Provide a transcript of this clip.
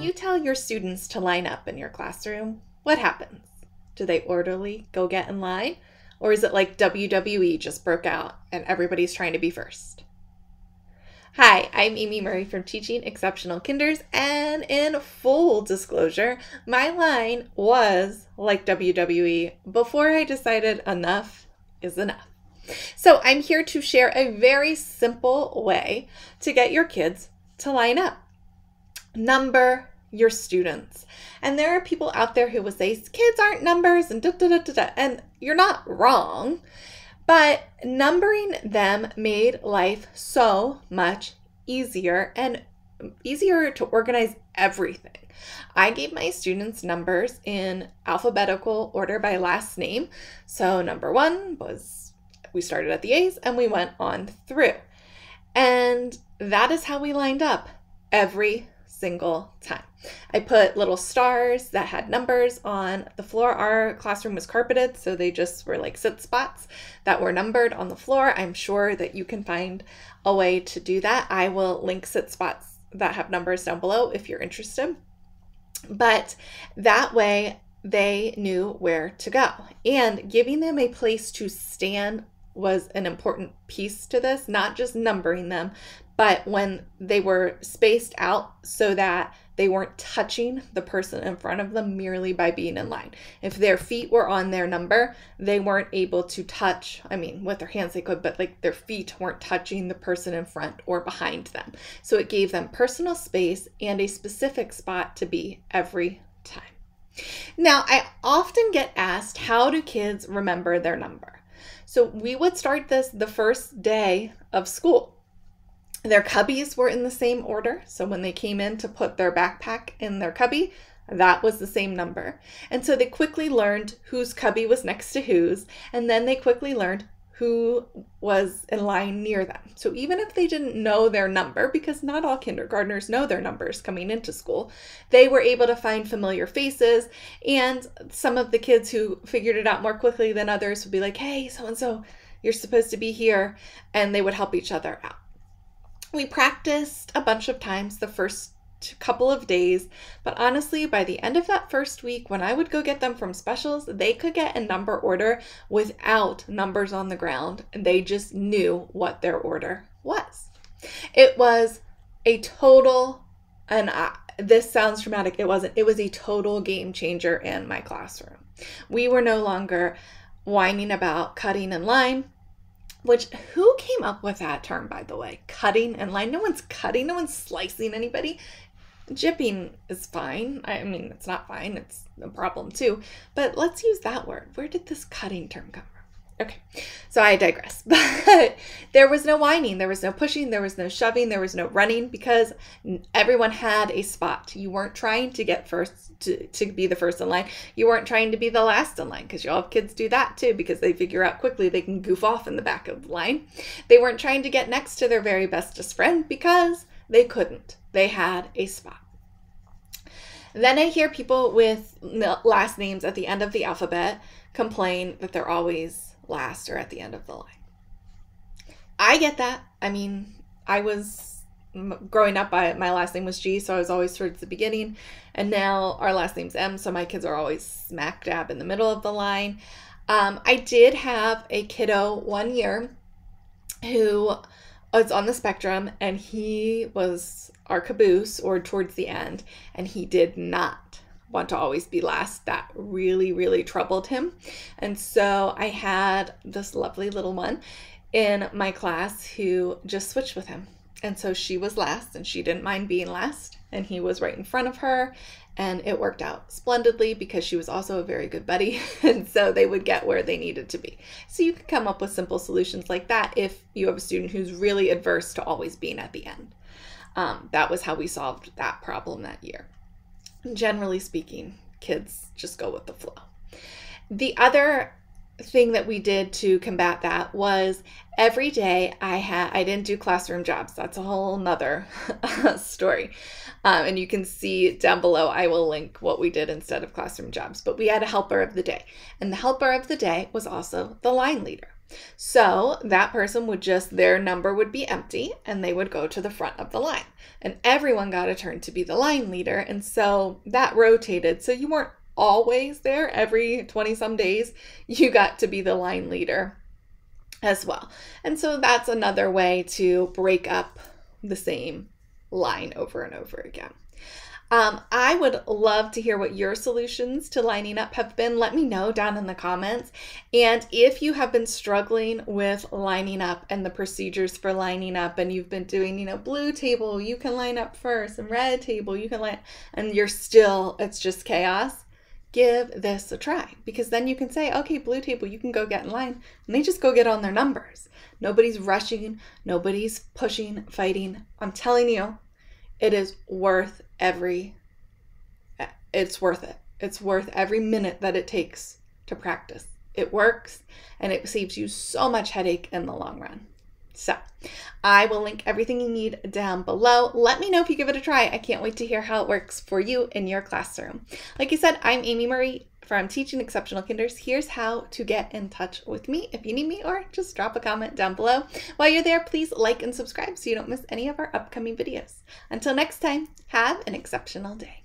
When you tell your students to line up in your classroom, what happens? Do they orderly go get in line? Or is it like WWE just broke out and everybody's trying to be first? Hi, I'm Amy Murray from Teaching Exceptional Kinders, and in full disclosure, my line was like WWE before I decided enough is enough. So I'm here to share a very simple way to get your kids to line up. Number your students. And there are people out there who will say, kids aren't numbers and da da da da da, and you're not wrong. But numbering them made life so much easier and easier to organize everything. I gave my students numbers in alphabetical order by last name. So number one was, we started at the A's and we went on through. And that is how we lined up every single time. I put little stars that had numbers on the floor. Our classroom was carpeted, so they just were like sit spots that were numbered on the floor. I'm sure that you can find a way to do that. I will link sit spots that have numbers down below if you're interested. But that way they knew where to go, and giving them a place to stand was an important piece to this, not just numbering them, but when they were spaced out so that they weren't touching the person in front of them merely by being in line. If their feet were on their number, they weren't able to touch, I mean, with their hands they could, but like their feet weren't touching the person in front or behind them. So it gave them personal space and a specific spot to be every time. Now, I often get asked, how do kids remember their number? So we would start this the first day of school. Their cubbies were in the same order. So when they came in to put their backpack in their cubby, that was the same number. And so they quickly learned whose cubby was next to whose, and then they quickly learned who was in line near them. So even if they didn't know their number, because not all kindergartners know their numbers coming into school, they were able to find familiar faces. And some of the kids who figured it out more quickly than others would be like, hey, so-and-so, you're supposed to be here. And they would help each other out. We practiced a bunch of times the first couple of days, but honestly, by the end of that first week, when I would go get them from specials, they could get a number order without numbers on the ground. They just knew what their order was. It was a total, and this sounds dramatic, it wasn't, it was a total game changer in my classroom. We were no longer whining about cutting in line, which, who came up with that term, by the way? Cutting in line. No one's cutting, no one's slicing anybody. Jipping is fine. I mean, it's not fine, it's a problem too, but let's use that word. Where did this cutting term come from? Okay, so I digress, but there was no whining, there was no pushing, there was no shoving, there was no running, because everyone had a spot. You weren't trying to get first to be the first in line. You weren't trying to be the last in line, because y'all have kids do that too, because they figure out quickly they can goof off in the back of the line. They weren't trying to get next to their very bestest friend, because they couldn't. They had a spot. Then I hear people with last names at the end of the alphabet complain that they're always last or at the end of the line. I get that. I mean, I was growing up, my last name was G, so I was always towards the beginning. And now our last name's M, so my kids are always smack dab in the middle of the line. I did have a kiddo one year who was on the spectrum, and he was our caboose or towards the end, and he did not want to always be last. That really, really troubled him. And so I had this lovely little one in my class who just switched with him. And so she was last, and she didn't mind being last, and he was right in front of her, and it worked out splendidly because she was also a very good buddy, and so they would get where they needed to be. So you can come up with simple solutions like that if you have a student who's really adverse to always being at the end. That was how we solved that problem that year. Generally speaking, kids just go with the flow. The other thing that we did to combat that was every day I didn't do classroom jobs. That's a whole nother story. And you can see down below, I will link what we did instead of classroom jobs, but we had a helper of the day, and the helper of the day was also the line leader. So that person would just, their number would be empty and they would go to the front of the line. And everyone got a turn to be the line leader. And so that rotated. So you weren't always there. Every 20 some days, you got to be the line leader as well. And so that's another way to break up the same line over and over again. I would love to hear what your solutions to lining up have been. Let me know down in the comments. And if you have been struggling with lining up and the procedures for lining up, and you've been doing, you know, blue table, you can line up first, and red table, you can line up, and you're still, it's just chaos, give this a try, because then you can say, okay, blue table, you can go get in line, and they just go get on their numbers. Nobody's rushing, nobody's pushing, fighting. I'm telling you, it is worth it. It's worth every minute that it takes to practice. It works, and it saves you so much headache in the long run. So I will link everything you need down below. Let me know if you give it a try. I can't wait to hear how it works for you in your classroom. Like I said, I'm Amy Murray from Teaching Exceptional Kinders. Here's how to get in touch with me if you need me, or just drop a comment down below. While you're there, please like and subscribe so you don't miss any of our upcoming videos. Until next time, have an exceptional day.